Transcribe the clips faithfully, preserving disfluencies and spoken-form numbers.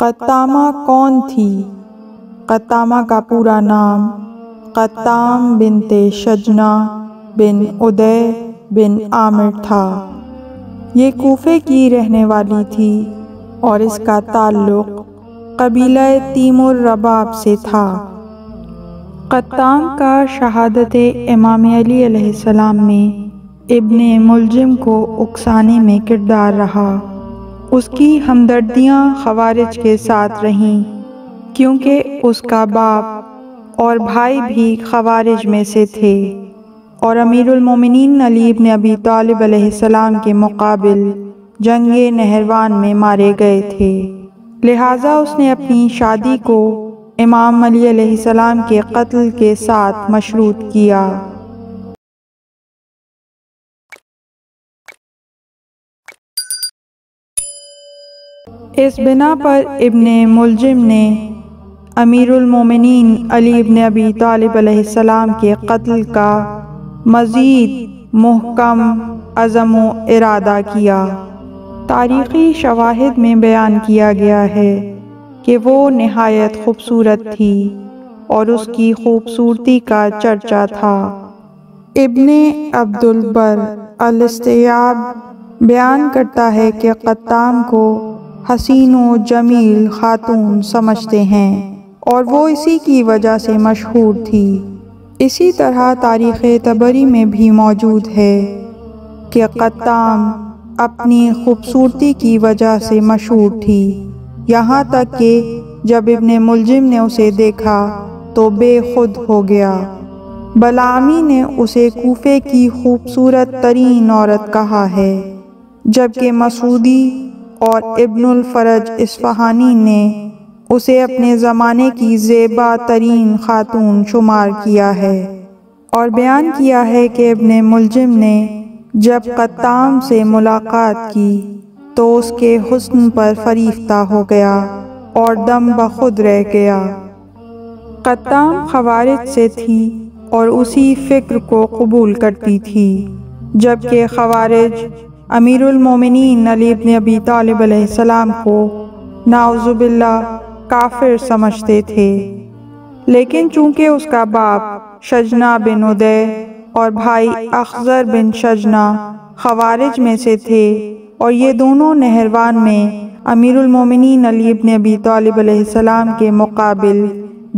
कतामा कौन थी? कतामा का पूरा नाम कताम बिनते शजना बिन उदय बिन आमिर था। ये कूफे की रहने वाली थी और इसका ताल्लुक़ कबीला तीमुर रबाब से था। कत्ताम का शहादत इमाम अली अलैहिस्सलाम में इब्ने मुल्जिम को उकसाने में किरदार रहा। उसकी हमदर्दियाँ खवारिज के साथ रहीं क्योंकि उसका बाप और भाई भी खवारिज में से थे और अमीरुल मोमिनीन अली इब्ने अबी तालिब अलैहिस्सलाम के मुकाबिल जंगे नहरवान में मारे गए थे। लिहाजा उसने अपनी शादी को इमाम अली अलैहिस्सलाम के कत्ल के साथ मशरूत किया। इस बिना पर इब्ने मुल्जिम ने अमीरुल मोमिनीन अली इब्ने अबी तालिब अलैहिस्सलाम के कत्ल का मज़ीद मुहकम अज़म व इरादा किया। तारीख़ी शवाहिद में बयान किया गया है कि वो नहायत ख़ूबसूरत थी और उसकी ख़ूबसूरती का चर्चा था। इब्ने अब्दुल बर अल-इस्तियाब बयान करता है कि कत्ताम को हसीन व जमील खातून समझते हैं और वो इसी की वजह से मशहूर थी। इसी तरह तारीख़ तबरी में भी मौजूद है कि कत्ताम अपनी ख़ूबसूरती की वजह से मशहूर थी, यहाँ तक कि जब इब्ने मुल्जिम ने उसे देखा तो बेखुद हो गया। बलामी ने उसे कूफे की ख़ूबसूरत तरीन औरत कहा है, जबकि मसूदी और इब्नुल फरज इस्फहानी ने उसे अपने ज़माने की ज़ेबा तरीन खातून शुमार किया है और बयान किया है कि इब्ने मुल्जिम ने जब कत्ताम से मुलाकात की तो उसके हुस्न पर फरीफ्ता हो गया और दम बखुद रह गया। कत्ताम खवारिज से थी और उसी फ़िक्र को कबूल करती थी, जबकि खवारिज अमीरुल मोमिनीन अली इब्ने अबी तालिब अलैहिस्सलाम को नाउज़ुबिल्ला काफिर समझते थे, लेकिन चूंकि उसका बाप शजना बिन उदय और भाई अख्जर बिन शजना खवारिज में से थे और ये दोनों नहरवान में अमीरुल मोमिनीन अली इब्ने अबी तालिब अलैहिस्सलाम के मुकाबिल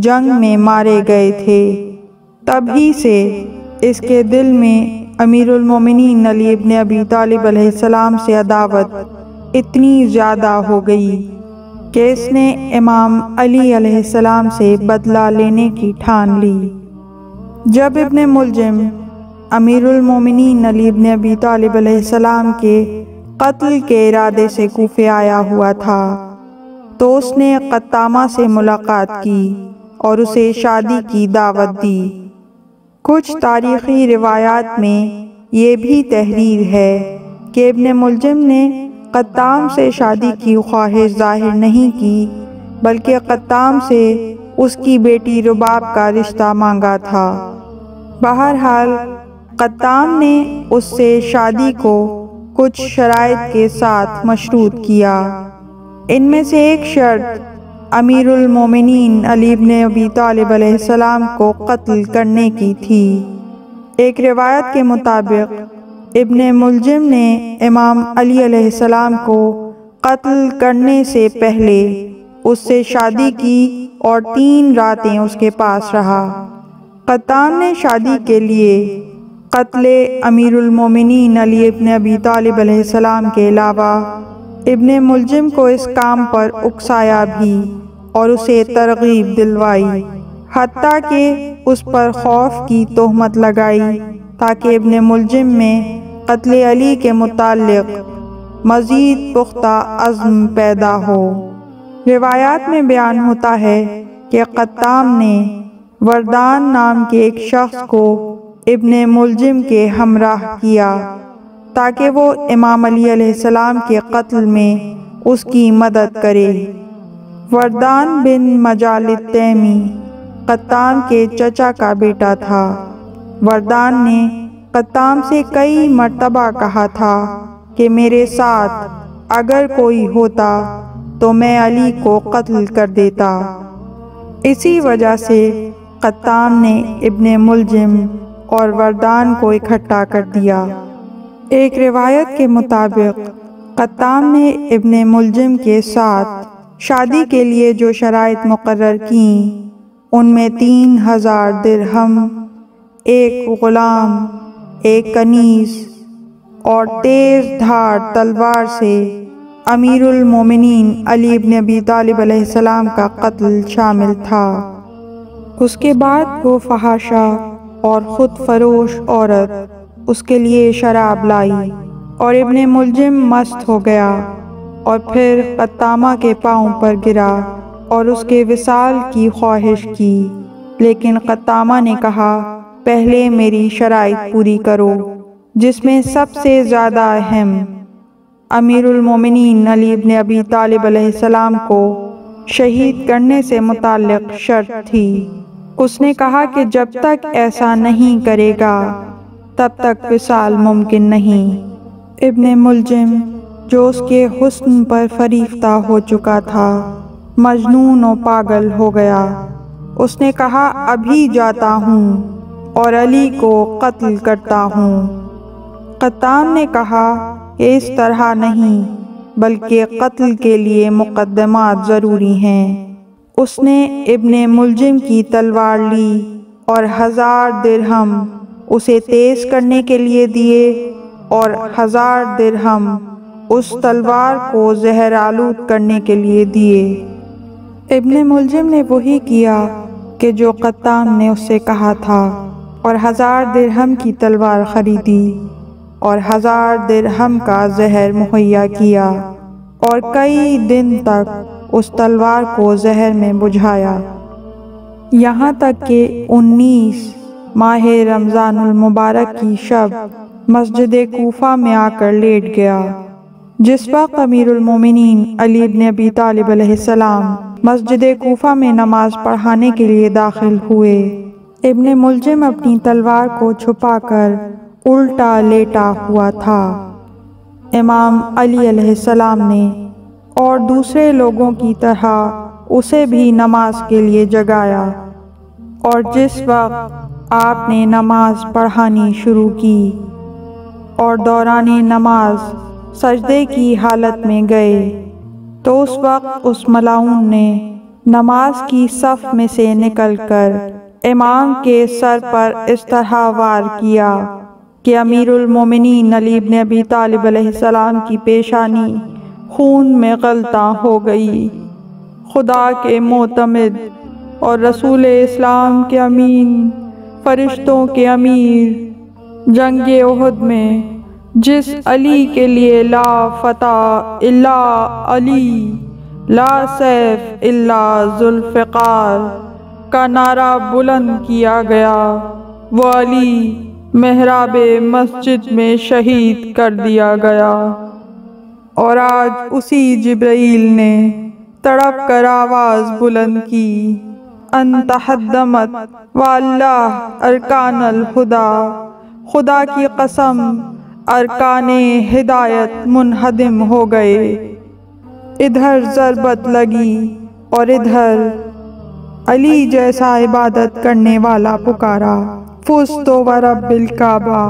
जंग में मारे गए थे, तभी से इसके दिल में अमीरुल मोमिनीन अली इब्ने अबी तालिब अलैहिस्सलाम से अदावत इतनी ज़्यादा हो गई कि इसने इमाम अली अलैहिस्सलाम से बदला लेने की ठान ली। जब इब्ने मुल्जिम अमीरुल मोमिनीन अली इब्ने अबी तालिब अलैहिस्सलाम के कत्ल के इरादे से कूफे आया हुआ था तो उसने कत्तामा से मुलाकात की और उसे शादी की दावत दी। कुछ तारीख़ी रिवायात में ये भी तहरीर है कि इब्ने मुल्जिम ने कत्ताम से शादी की ख्वाहिश जाहिर नहीं की, बल्कि कत्ताम से उसकी बेटी रुबाब का रिश्ता मांगा था। बहरहाल कत्ताम ने उससे शादी को कुछ शराइत के साथ मशरूत किया। इनमें से एक शर्त अमीरुल मोमिनीन अली इब्ने अबी तालिब अलैहिस्सलाम को कत्ल करने की थी। एक रिवायत के मुताबिक इब्ने मुल्जिम ने इमाम अली अलैहिस्सलाम को कत्ल करने से पहले उससे शादी की और तीन रातें उसके पास रहा। कत्ताम ने शादी के लिए कत्ले अमीरुल मोमिनीन अली इब्ने अबी तालिब अलैहिस्सलाम के अलावा इब्ने मुल्जिम को इस काम पर उकसाया भी और उसे तरगीब दिलवाई, हत्ता कि उस पर खौफ की तोहमत लगाई ताकि इब्ने मुल्जिम में कत्ले अली के मुताल्लिक़ मज़ीद पुख्ता अज़्म पैदा हो। रिवायात में बयान होता है कि कत्ताम ने वरदान नाम के एक शख्स को इब्ने मुल्जिम के हमराह किया ताकि वो इमाम अली अलैहिस्सलाम के कत्ल में उसकी मदद करे। वरदान बिन मजाली कत्ताम के चचा का बेटा था। वरदान ने कत्ताम से कई मर्तबा कहा था कि मेरे साथ अगर कोई होता तो मैं अली को कत्ल कर देता। इसी वजह से कताम ने इब्ने मुल्जिम और वरदान को इकट्ठा कर दिया। एक रिवायत के मुताबिक कताम ने इब्ने मुल्जिम के साथ शादी के लिए जो शराइत मुकर्रर कीं उनमें तीन हज़ार दिरहम, एक ग़ुलाम, एक कनीस और तेज़ धार तलवार से अमीरुल मोमिनीन अली इब्ने अबी तालिब अलैहिस्सलाम का कत्ल शामिल था। उसके बाद वो फहाशा और ख़ुद फरोश औरत उसके लिए शराब लाई और इब्ने मुल्जिम मस्त हो गया और फिर कतामा के पाँव पर गिरा और उसके विसाल की ख्वाहिश की, लेकिन कतामा ने कहा, पहले मेरी शराइत पूरी करो जिसमें सबसे ज़्यादा अहम अमीरुल मोमिनीन अली इब्ने अबी तालिब अलैहिस्सलाम को शहीद करने से मुताल्लिक़ शर्त थी। उसने कहा कि जब तक ऐसा नहीं करेगा तब तक विसाल मुमकिन नहीं। इब्ने मुल्जिम जो उसके हुस्न पर फरीफ्ता हो चुका था मजनून और पागल हो गया। उसने कहा, अभी जाता हूँ और अली को कत्ल करता हूँ। कताम ने कहा, ये इस तरह नहीं बल्कि कत्ल के लिए मुकदमात ज़रूरी हैं। उसने इब्ने मुल्जिम की तलवार ली और हज़ार दिरहम उसे तेज़ करने के लिए दिए और हज़ार दिरहम उस तलवार को जहर आलूद करने के लिए दिए। इब्ने मुल्जिम ने वही किया कि जो कत्ताम ने उससे कहा था और हज़ार दिरहम की तलवार ख़रीदी और हज़ार दिरहम का जहर मुहैया किया और कई दिन तक उस तलवार को जहर में बुझाया, यहाँ तक कि उन्नीस माह रमज़ानुल मुबारक की शब मस्जिद कूफा में आकर लेट गया। जिस वक्त अमीरुल मोमिनीन अली इब्ने अबी तालिब अलैहिस्सलाम मस्जिद कूफा में नमाज पढ़ाने के लिए दाखिल हुए, इब्ने मुल्जिम अपनी तलवार को छुपाकर उल्टा लेटा हुआ था। इमाम अली अलैहिस्सलाम ने और दूसरे लोगों की तरह उसे भी नमाज के लिए जगाया और जिस वक्त आपने नमाज पढ़ानी शुरू की और दौराने नमाज सजदे की हालत में गए तो उस वक्त उस मलाउन ने नमाज की सफ़ में से निकलकर इमाम के सर पर इस तरह वार किया कि अमीरुल मोमिनीन अली इब्ने अबी तालिब अलैहिस्सलाम की पेशानी खून में गलता हो गई। खुदा के मोतमद और रसूल इस्लाम के अमीन, फरिश्तों के अमीर, जंग उहद में जिस अली के लिए ला फतह इल्ला अली, ला सैफ इल्ला जुल्फ़िकार का नारा बुलंद किया गया, वो अली मेहराब मस्जिद में शहीद कर दिया गया। और आज उसी जिब्राइल ने तड़प कर आवाज़ बुलंद की, अंतहदमत वल्लाह अरकानल हुदा, खुदा की कसम अरकाने हिदायत मुनहदिम हो गए। इधर ज़रबत लगी और इधर अली जैसा इबादत करने वाला पुकारा, फुस्तो व रब्बिल काबा,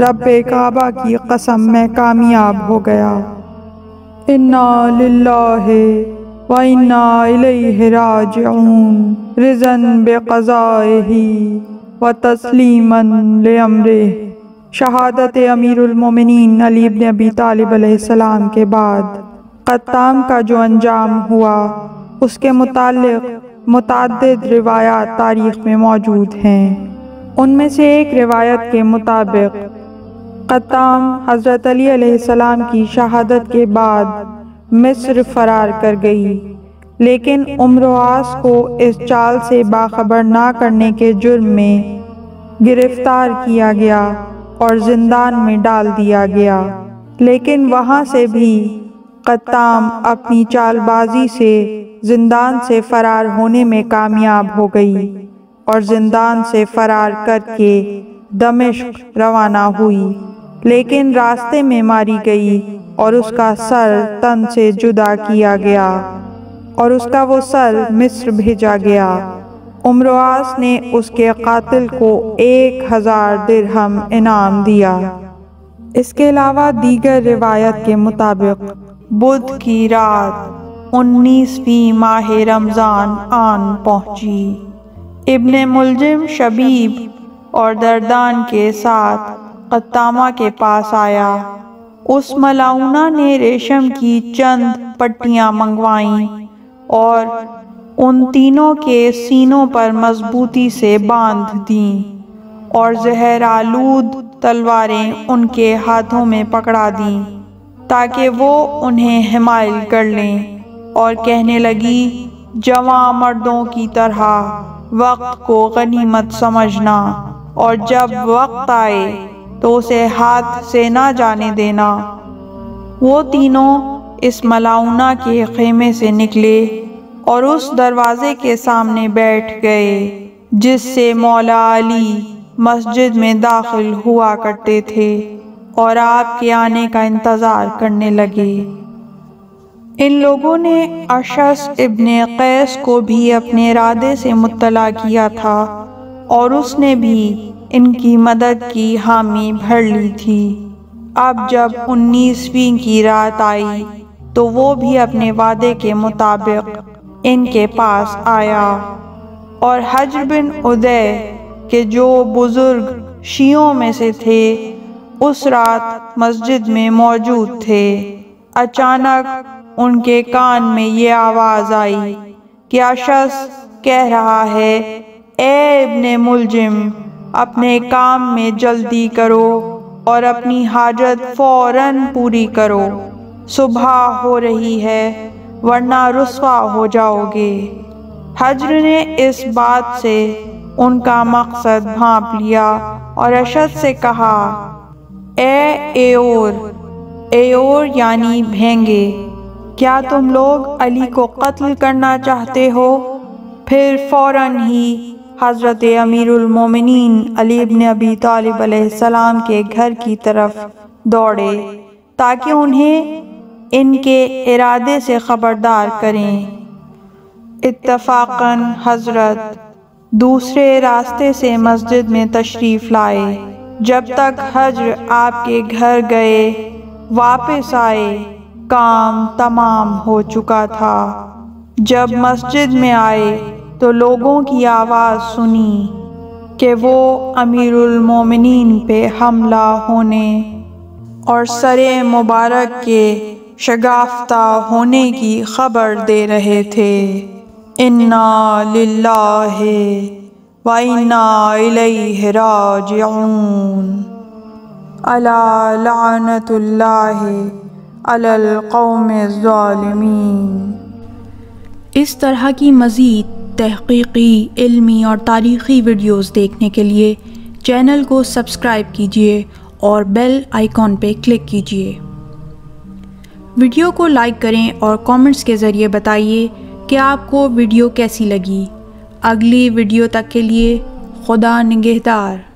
रब्बे काबा की कसम मैं कामयाब हो गया। इन्ना लिल्लाहि व इन्ना इलैहि राजिऊन, रिज़न बिक़ज़ाइहि व तस्लीमन लिअम्रिहि। शहादत अमीरुल मोमिनीन अली इब्ने अबी तालिब अलैहिस्सलाम के बाद कत्ताम का जो अंजाम हुआ उसके मुताल्लिक मुताद्दिद रिवायात तारीख़ में मौजूद हैं। उनमें से एक रिवायत के मुताबिक कत्ताम हज़रत अली अलैहिस्सलाम की शहादत के बाद मिस्र फ़रार कर गई, लेकिन उम्रास को इस चाल से बाखबर ना करने के जुर्म में गिरफ़्तार किया गया और जिंदान में डाल दिया गया। लेकिन वहाँ से भी कत्ताम अपनी चालबाजी से जिंदान से फरार होने में कामयाब हो गई और जिंदान से फरार करके दमिश्क रवाना हुई। लेकिन रास्ते में मारी गई और उसका सर तन से जुदा किया गया और उसका वो सर मिस्र भेजा गया। उम्रवास ने उसके कातिल को एक हज़ार दिरहम इनाम दिया। इसके अलावा दीगर रिवायत के मुताबिक बुध की रात उन्नीसवीं माह रमज़ान आन पहुंची। इब्ने मुल्जिम शबीब और दर्दान के साथ कतामा के पास आया। उस मलाउना ने रेशम की चंद पट्टियां मंगवाईं और उन तीनों के सीनों पर मजबूती से बांध दीं और जहर आलूद तलवारें उनके हाथों में पकड़ा दीं ताकि वो उन्हें हिमायल कर लें, और कहने लगी, जवां मर्दों की तरह वक्त को गनीमत समझना और जब वक्त आए तो उसे हाथ से ना जाने देना। वो तीनों इस मलाउना के खेमे से निकले और उस दरवाज़े के सामने बैठ गए जिससे मौला अली मस्जिद में दाखिल हुआ करते थे और आपके आने का इंतज़ार करने लगे। इन लोगों ने अशअस इब्ने कैस को भी अपने इरादे से मुत्तला किया था और उसने भी इनकी मदद की हामी भर ली थी। अब जब उन्नीसवीं की रात आई तो वो भी अपने वादे के मुताबिक इनके पास आया और हजर बिन उदय के जो बुज़ुर्ग शियों में से थे उस रात मस्जिद में मौजूद थे। अचानक उनके कान में ये आवाज़ आई कि अशअस कह रहा है, ए इब्ने मुल्जिम, अपने काम में जल्दी करो और अपनी हाजत फौरन पूरी करो, सुबह हो रही है वरना रुस्वा हो जाओगे। हजर ने इस बात से उनका मकसद भांप लिया और अशद से कहा, ए एओर, एओर यानी भेंगे, क्या तुम लोग अली को कत्ल करना चाहते हो? फिर फौरन ही हज़रत अमीरुल मोमिनीन अली इब्ने अबी तालिब अलैहिस्सलाम के घर की तरफ दौड़े ताकि उन्हें इनके इरादे से ख़बरदार करें। इत्तफाकन हज़रत दूसरे रास्ते से मस्जिद में तशरीफ़ लाए। जब तक हजर आपके घर गए वापस आए काम तमाम हो चुका था। जब मस्जिद में आए तो लोगों की आवाज़ सुनी कि वो अमीरुल मोमिनीन पे हमला होने और सरे मुबारक के शगाफ्ता होने की खबर दे रहे थे। इन्ना लिल्लाहि व इन्ना इलैहि राजिऊन। अला लानतुल्लाहि अलल कौमिज़ ज़ालिमीन। इस तरह की मज़ीद तहक़ीक़ी, इल्मी और तारीख़ी वीडियोज़ देखने के लिए चैनल को सब्सक्राइब कीजिए और बेल आइकॉन पे क्लिक कीजिए। वीडियो को लाइक करें और कमेंट्स के ज़रिए बताइए कि आपको वीडियो कैसी लगी। अगली वीडियो तक के लिए खुदा निगहदार।